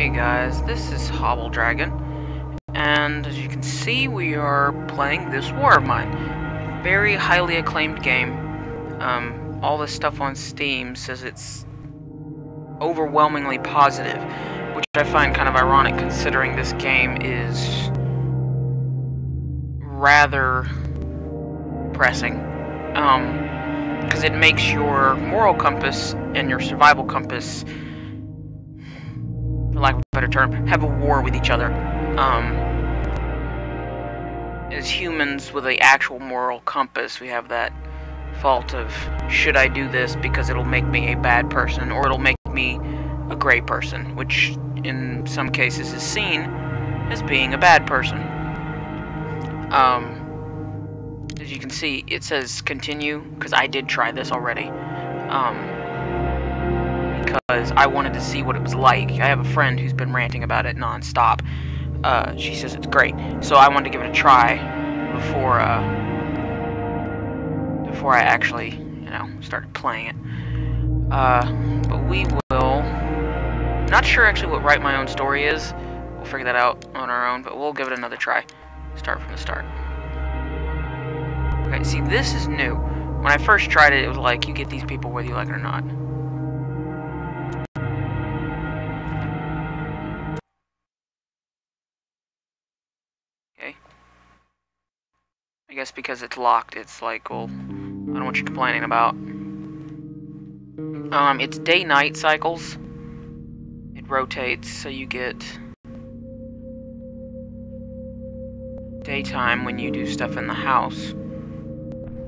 Hey guys, this is Hobble Dragon, and as you can see, we are playing This War of Mine. Very highly acclaimed game. All this stuff on Steam says it's overwhelmingly positive, which I find kind of ironic considering this game is rather depressing. Because it makes your moral compass and your survival compass, for lack of a better term, have a war with each other. As humans with an actual moral compass, we have that fault of, should I do this because it'll make me a bad person, or it'll make me a great person, which in some cases is seen as being a bad person. As you can see, it says continue, because I did try this already. Because I wanted to see what it was like. I have a friend who's been ranting about it non-stop. She says it's great, so I wanted to give it a try before I actually, started playing it. But we will. Not sure actually what Write My Own Story is. We'll figure that out on our own, but we'll give it another try. Start from the start. Okay, see, this is new. When I first tried it, it was like you get these people whether you like it or not. I guess because it's locked, it's like, well, I don't know what you're complaining about. It's day-night cycles. It rotates, so you get daytime when you do stuff in the house.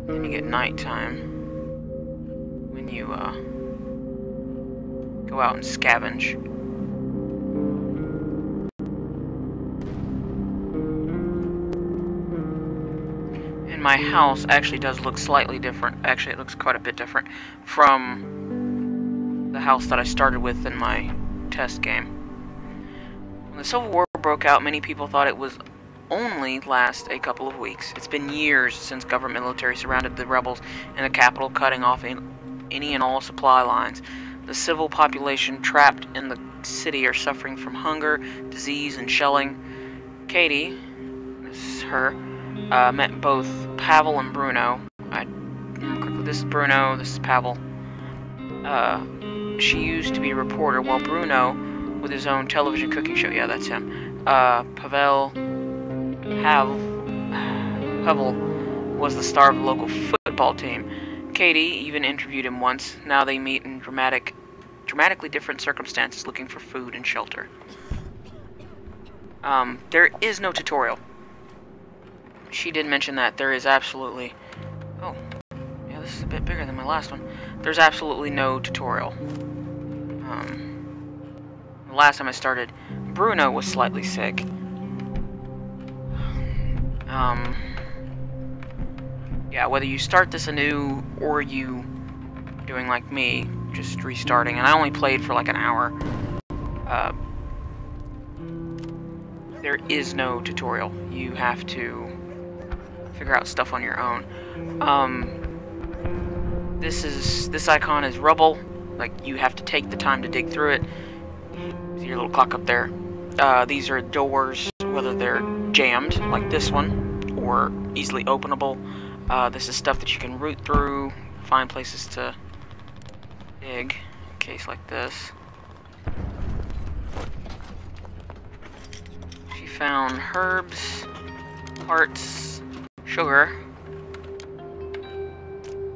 Then you get nighttime when you, go out and scavenge. My house actually does look slightly different. Actually, it looks quite a bit different from the house that I started with in my test game. When the Civil War broke out, many people thought it was only last a couple of weeks. It's been years since government military surrounded the rebels and the capital, cutting off any and all supply lines. The civil population trapped in the city are suffering from hunger, disease, and shelling. Katie, this is her, met both Pavle and Bruno. I remember quickly, this is Bruno, this is Pavle. She used to be a reporter, while Bruno, with his own television cooking show, yeah, that's him, Pavel was the star of the local football team. Katie even interviewed him once. Now they meet in dramatically different circumstances, looking for food and shelter. There is no tutorial. She did mention that there is absolutely... Oh, yeah, this is a bit bigger than my last one. There's absolutely no tutorial. The last time I started, Bruno was slightly sick. Yeah, whether you start this anew or you doing like me, just restarting, and I only played for like an hour. There is no tutorial. You have to figure out stuff on your own. This icon is rubble. Like, you have to take the time to dig through it. See your little clock up there. These are doors, whether they're jammed, like this one, or easily openable. This is stuff that you can root through, find places to dig, in case like this. She found herbs, parts, sugar,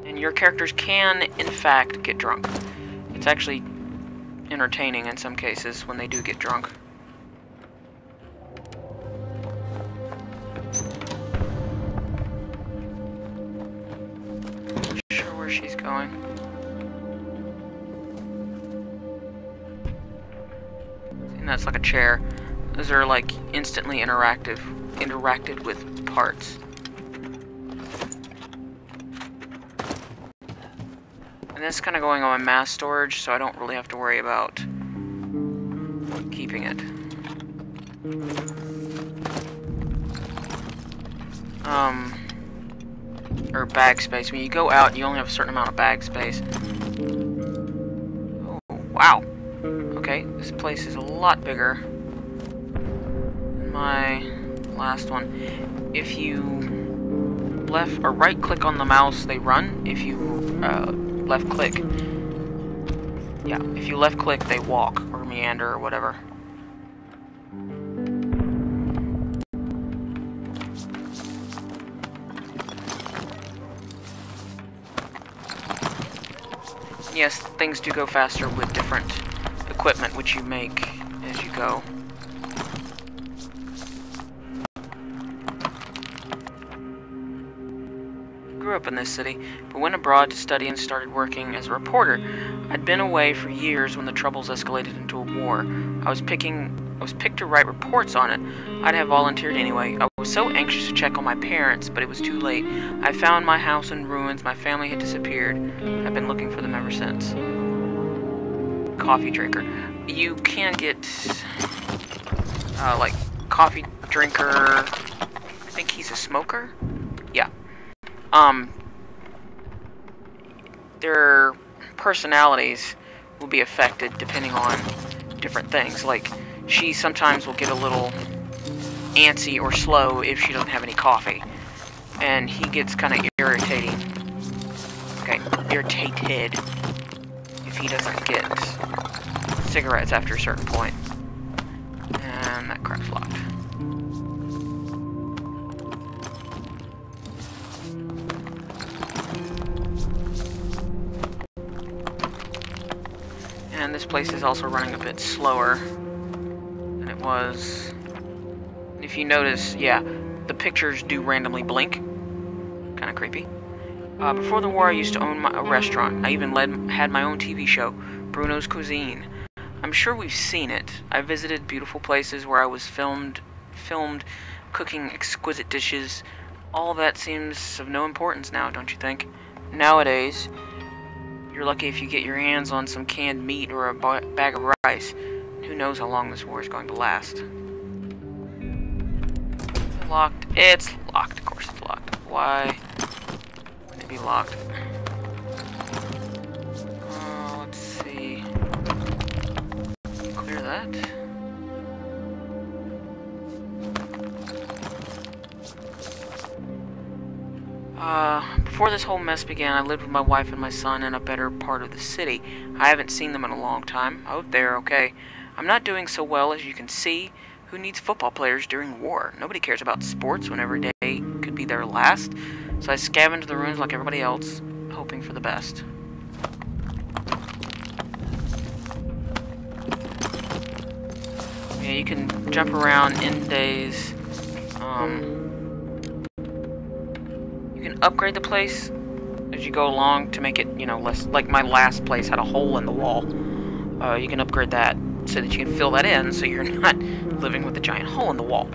and your characters can, in fact, get drunk. It's actually entertaining in some cases when they do get drunk. Not sure where she's going. And that's like a chair. Those are like instantly interacted with parts. And that's kind of going on mass storage, so I don't really have to worry about keeping it. Or bag space. When you go out, you only have a certain amount of bag space. Oh, wow. Okay, this place is a lot bigger than my last one. If you left or right click on the mouse, they run. If you left click, yeah, if you left click, they walk or meander or whatever. Yes, things do go faster with different equipment, which you make as you go. Grew up in this city, but went abroad to study and started working as a reporter. I'd been away for years when the troubles escalated into a war. I was picked to write reports on it. I'd have volunteered anyway. I was so anxious to check on my parents, but it was too late. I found my house in ruins. My family had disappeared. I've been looking for them ever since. Coffee drinker. You can get, like, coffee drinker. I think he's a smoker? Yeah. Their personalities will be affected depending on different things. Like, she sometimes will get a little antsy or slow if she doesn't have any coffee. And he gets kind of irritating. Okay, irritated if he doesn't get cigarettes after a certain point. And that crap's locked. And this place is also running a bit slower. Was, if you notice, yeah, the pictures do randomly blink. Kind of creepy. Before the war, I used to own a restaurant. I even had my own TV show, Bruno's Cuisine. I'm sure we've seen it. I visited beautiful places where I was filmed cooking exquisite dishes. All that seems of no importance now, don't you think? Nowadays, you're lucky if you get your hands on some canned meat or a bag of rice. Who knows how long this war is going to last. Locked. It's locked. Of course it's locked. Why would it be locked? Let's see. Clear that. Before this whole mess began, I lived with my wife and my son in a better part of the city. I haven't seen them in a long time. I hope they're okay. I'm not doing so well, as you can see. Who needs football players during war? Nobody cares about sports when every day could be their last. So I scavenged the ruins like everybody else, hoping for the best. Yeah, you can jump around in days. You can upgrade the place as you go along to make it, you know, less. Like my last place had a hole in the wall. You can upgrade that, so that you can fill that in, so you're not living with a giant hole in the wall.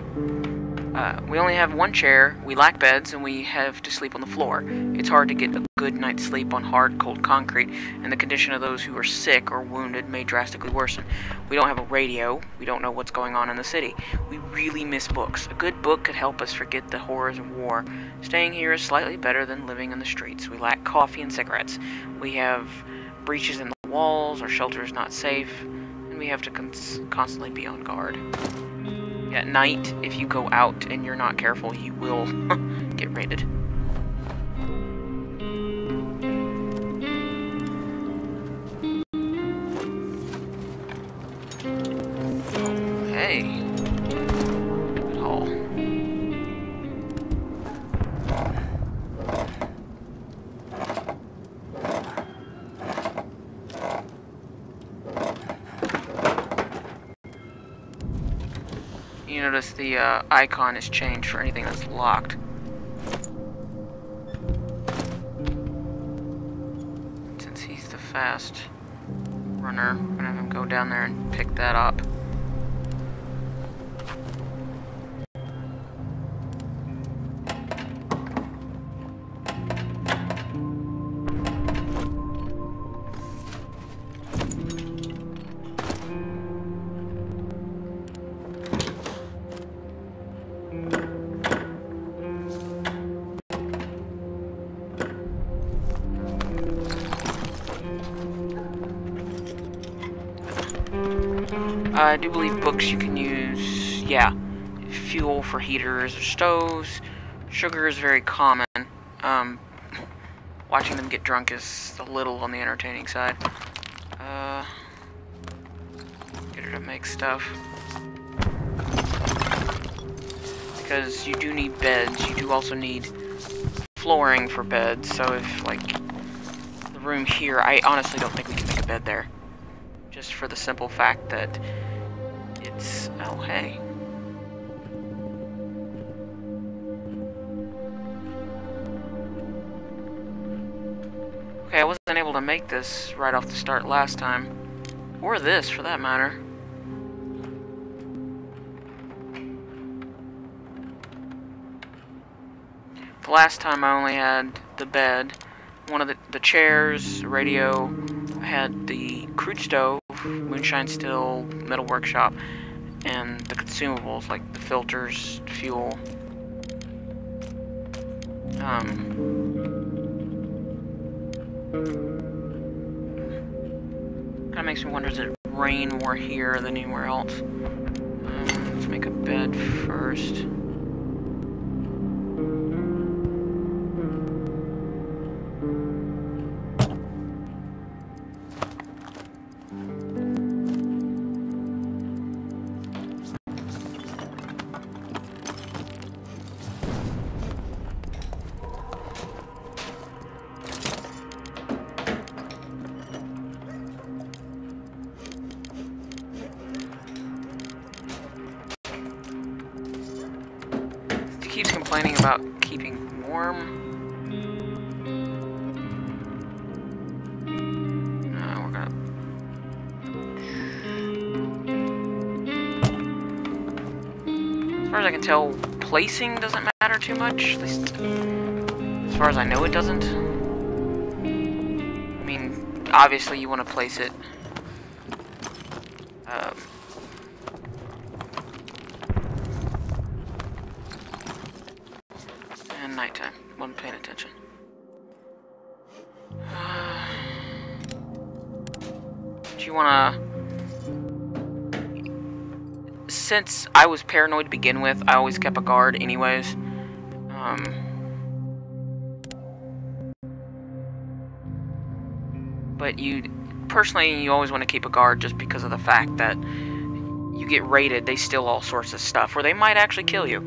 We only have one chair, we lack beds, and we have to sleep on the floor. It's hard to get a good night's sleep on hard, cold concrete, and the condition of those who are sick or wounded may drastically worsen. We don't have a radio, we don't know what's going on in the city. We really miss books. A good book could help us forget the horrors of war. Staying here is slightly better than living in the streets. We lack coffee and cigarettes. We have breaches in the walls, our shelter is not safe. We have to constantly be on guard. At night, if you go out and you're not careful, you will get raided. Hey. Good haul. Notice the icon is changed for anything that's locked. Since he's the fast runner, I'm gonna have him go down there and pick that up. I do believe books you can use, yeah, fuel for heaters or stoves. Sugar is very common. Watching them get drunk is a little on the entertaining side. Get her to make stuff. Because you do need beds, you do also need flooring for beds, so if, like, the room here, I honestly don't think we can make a bed there. Just for the simple fact that it's, oh hey. Okay, I wasn't able to make this right off the start last time. Or this, for that matter. The last time I only had the bed, one of the chairs, radio, I had the crude stove, moonshine still, metal workshop, and the consumables like the filters, fuel. Kinda makes me wonder, does it rain more here than anywhere else? Let's make a bed first. Complaining about keeping warm. No, we're gonna. As far as I can tell, placing doesn't matter too much. At least, as far as I know, it doesn't. I mean, obviously, you want to place it. Nighttime. Wasn't paying attention. Do you wanna... Since I was paranoid to begin with, I always kept a guard anyways. But you... Personally, you always want to keep a guard just because of the fact that you get raided, they steal all sorts of stuff, or they might actually kill you.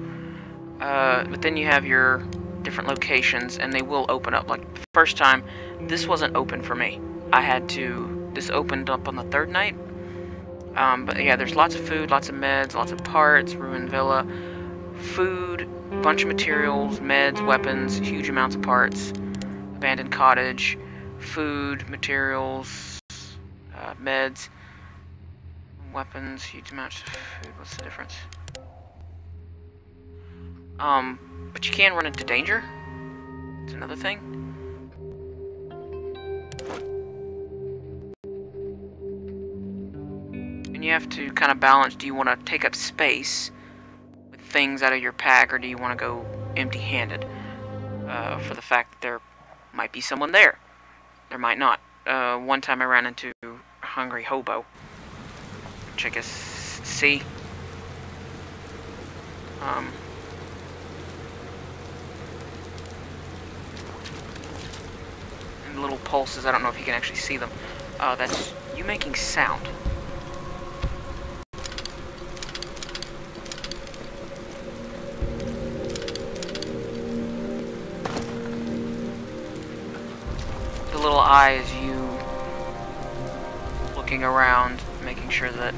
But then you have your different locations, and they will open up. Like, the first time, this wasn't open for me. I had to... This opened up on the third night. But yeah, there's lots of food, lots of meds, lots of parts, ruined villa, food, bunch of materials, meds, weapons, huge amounts of parts, abandoned cottage, food, materials, meds, weapons, huge amounts of food. What's the difference? But you can run into danger. It's another thing. And you have to kind of balance, do you want to take up space with things out of your pack, or do you want to go empty-handed? For the fact that there might be someone there. There might not. One time I ran into a hungry hobo. Which I guess, see? Little pulses, I don't know if you can actually see them. That's you making sound. The little eye is you looking around, making sure that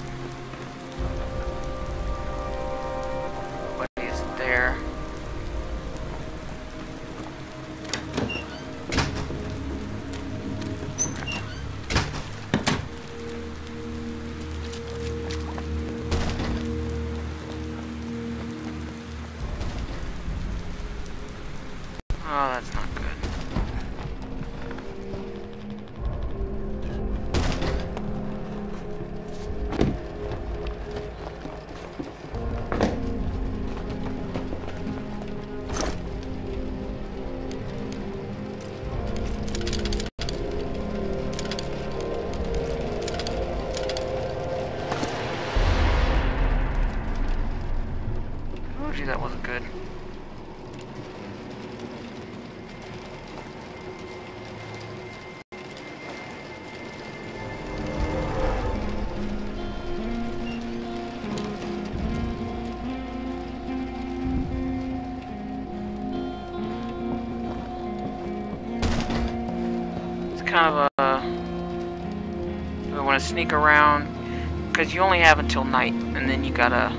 nobody is there. Oh gee, that wasn't good. Sneak around, because you only have until night, and then you gotta...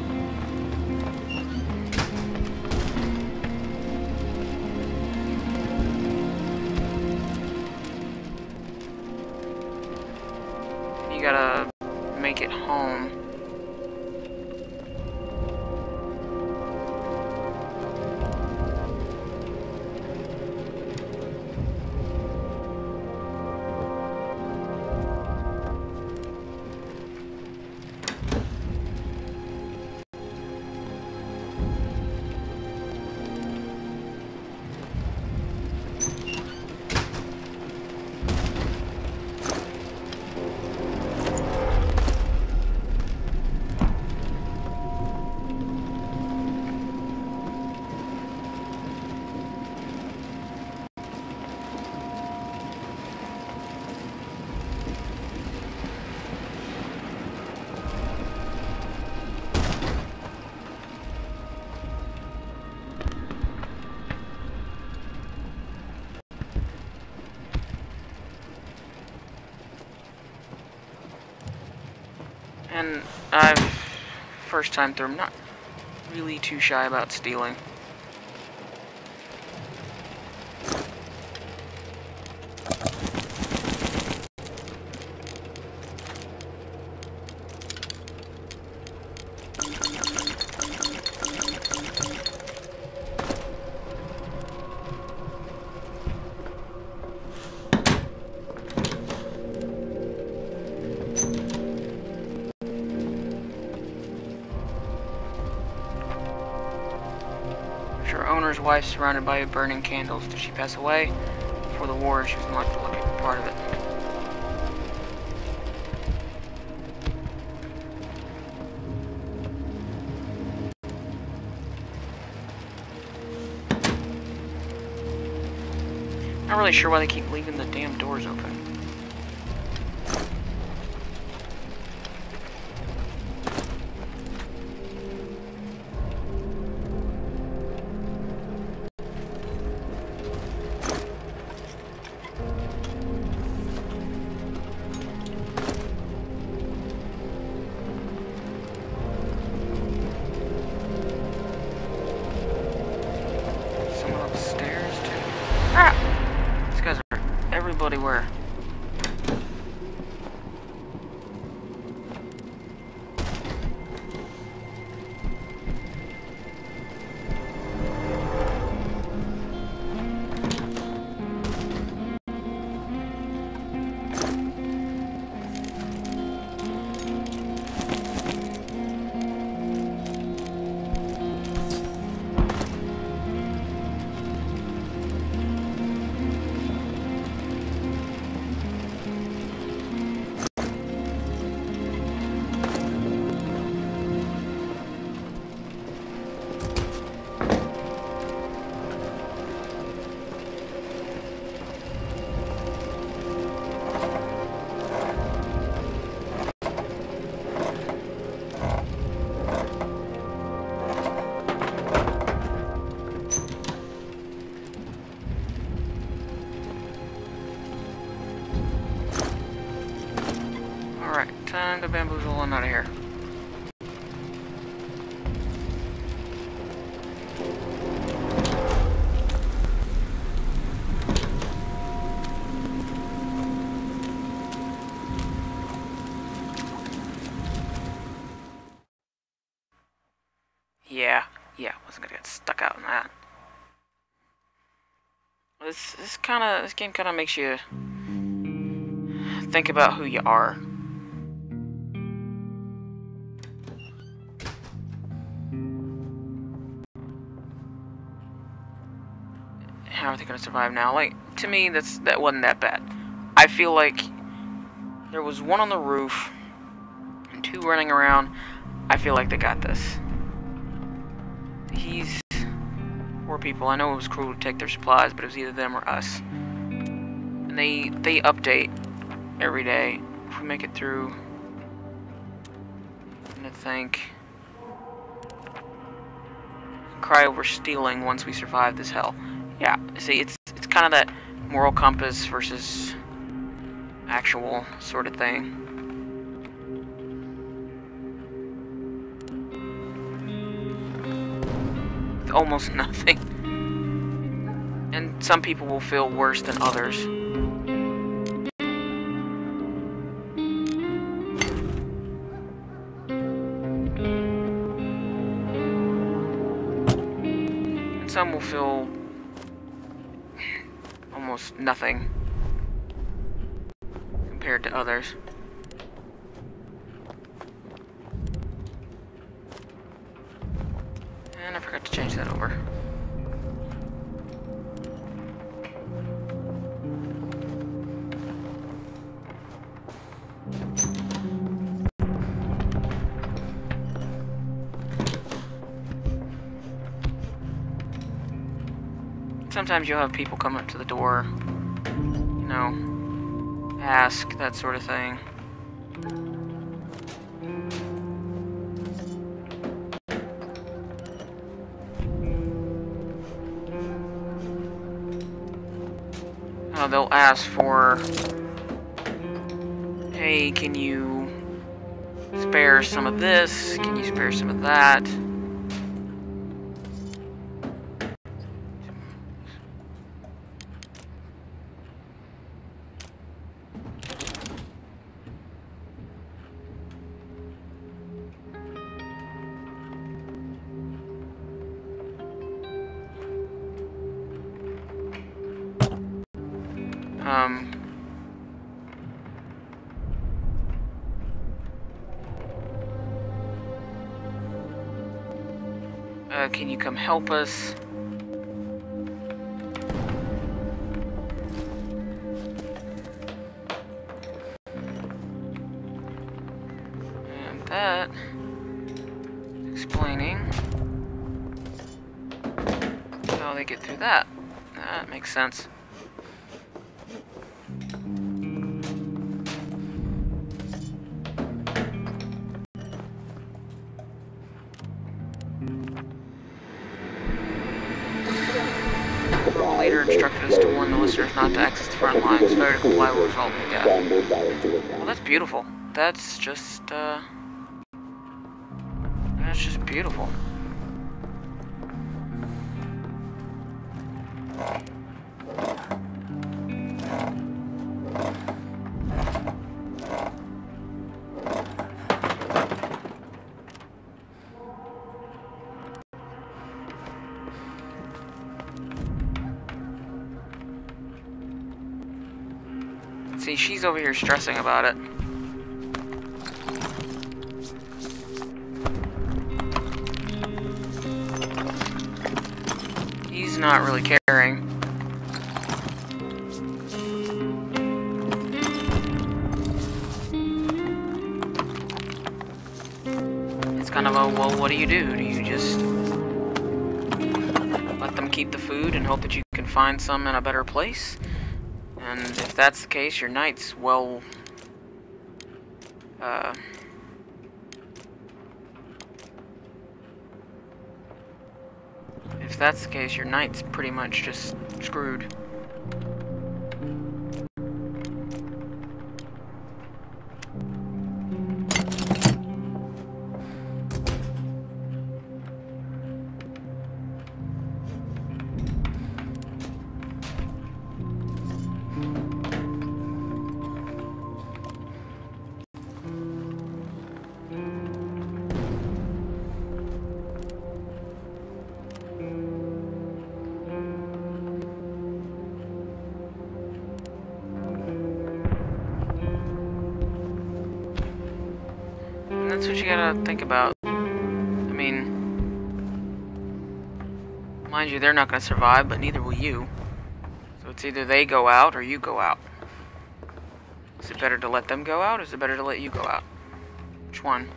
you gotta make it home. And I'm, first time through, I'm not really too shy about stealing. Wife surrounded by burning candles. Did she pass away? Before the war, she was not like to look at part of it. Not really sure why they keep leaving the damn doors open. Time to bamboozle on out of here. Yeah, wasn't gonna get stuck out in that. This game kind of makes you think about who you are. How are they gonna survive now? Like, to me, that wasn't that bad. I feel like there was one on the roof and two running around. I feel like they got this. These poor people, I know it was cruel to take their supplies, but it was either them or us. And they update every day. If we make it through, and I think cry over stealing once we survive this hell. Yeah, see, it's kind of that moral compass versus actual sort of thing. Almost nothing. And some people will feel worse than others. And some will feel almost nothing compared to others. And I forgot to change that over. Sometimes you'll have people come up to the door, you know, ask, that sort of thing. They'll ask for, hey, can you spare some of this? Can you spare some of that? Can you come help us? And that is explaining how they get through that. That makes sense. Not to access the front lines, failure to comply will result in death. Well, that's beautiful. That's just beautiful. See, she's over here stressing about it. He's not really caring. It's kind of a, well, what do you do? Do you just let them keep the food and hope that you can find some in a better place? And if that's the case, your night's well, if that's the case, your night's pretty much just screwed. That's what you gotta think about. I mean, mind you, they're not gonna survive, but neither will you. So it's either they go out or you go out. Is it better to let them go out, or is it better to let you go out? Which one?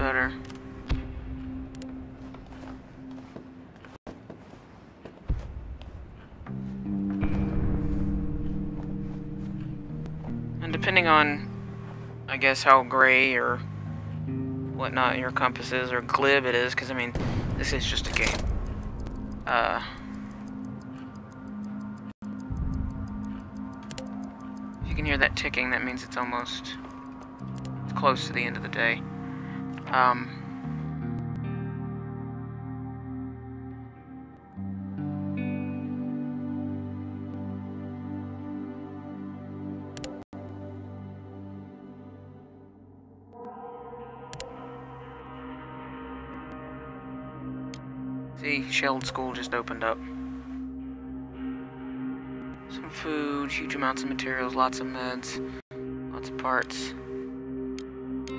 better. And depending on, I guess, how gray or whatnot your compass is, or glib it is, because I mean, this is just a game. If you can hear that ticking, that means it's almost close to the end of the day. See, Shelled School just opened up. Some food, huge amounts of materials, lots of meds, lots of parts.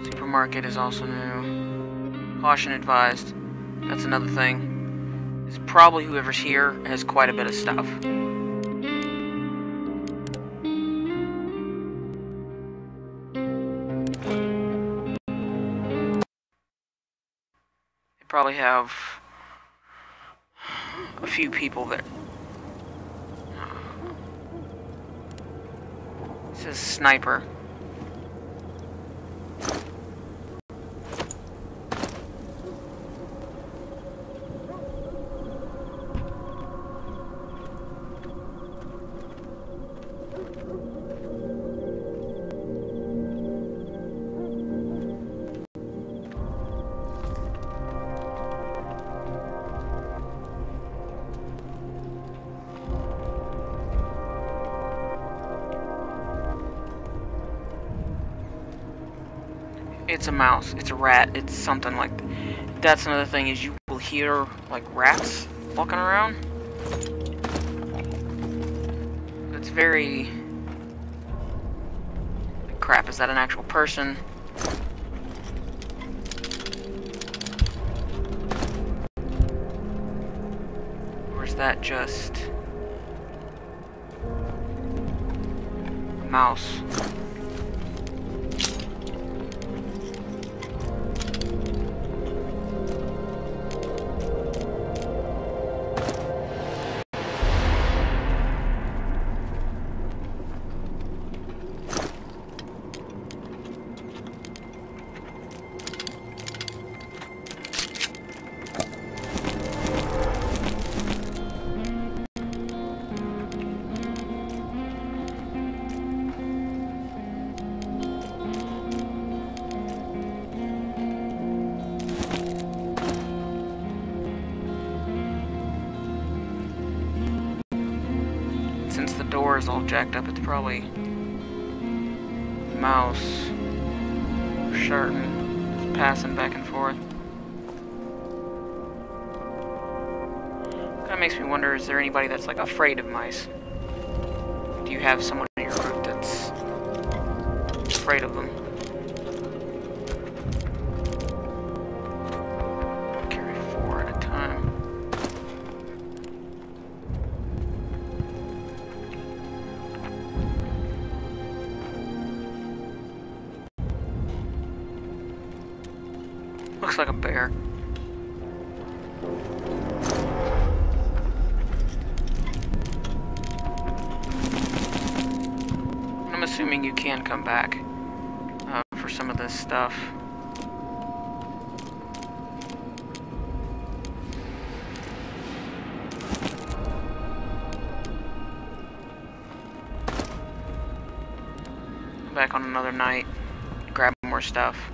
Supermarket is also new. Caution advised. That's another thing. It's probably whoever's here has quite a bit of stuff. They probably have a few people there. It says sniper. It's a mouse, it's a rat, it's something like that. That's another thing, is you will hear like rats walking around. It's very... crap, is that an actual person? Or is that just a mouse? Is all jacked up, it's probably mouse or shartin passing back and forth. Kind of makes me wonder, is there anybody that's like afraid of mice? Do you have someone in your group that's afraid of them? Looks like a bear. I'm assuming you can come back for some of this stuff. Come back on another night, grab more stuff.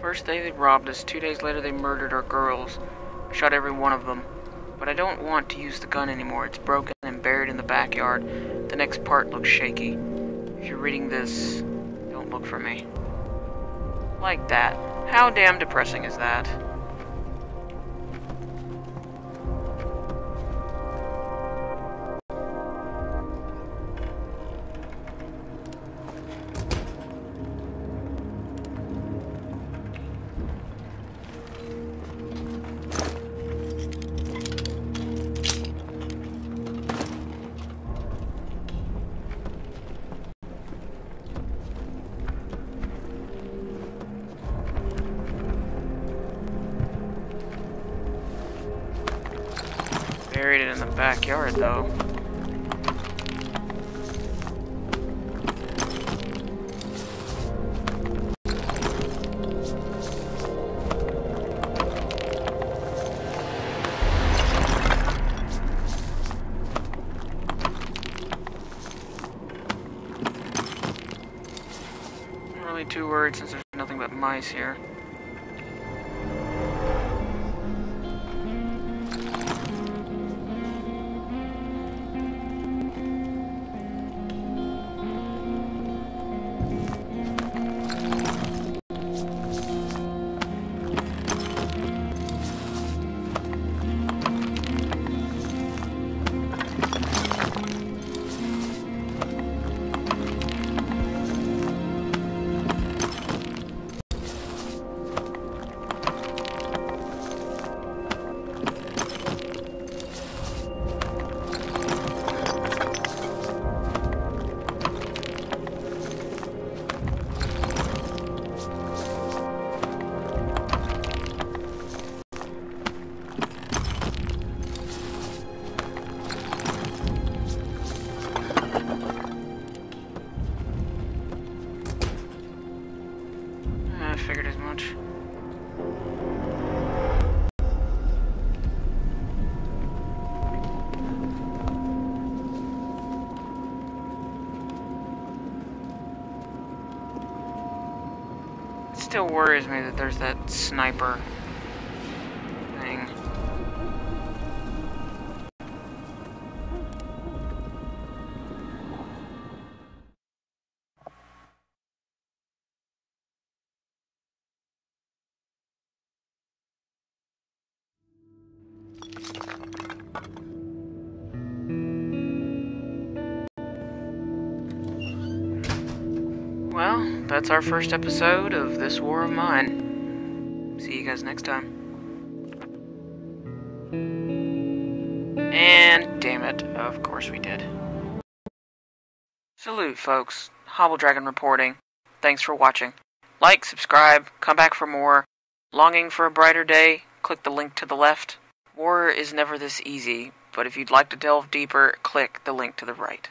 First day they robbed us, 2 days later they murdered our girls. I shot every one of them. But I don't want to use the gun anymore, it's broken and buried in the backyard. The next part looks shaky. If you're reading this, don't look for me. Like that. How damn depressing is that? backyard, though. I'm really too worried since there's nothing but mice here. It still worries me that there's that sniper thing. Well, that's our first episode of This War of Mine. See you guys next time. And damn it, of course we did. Salute, folks. Hobble Dragon reporting. Thanks for watching. Like, subscribe, come back for more. Longing for a brighter day? Click the link to the left. War is never this easy, but if you'd like to delve deeper, click the link to the right.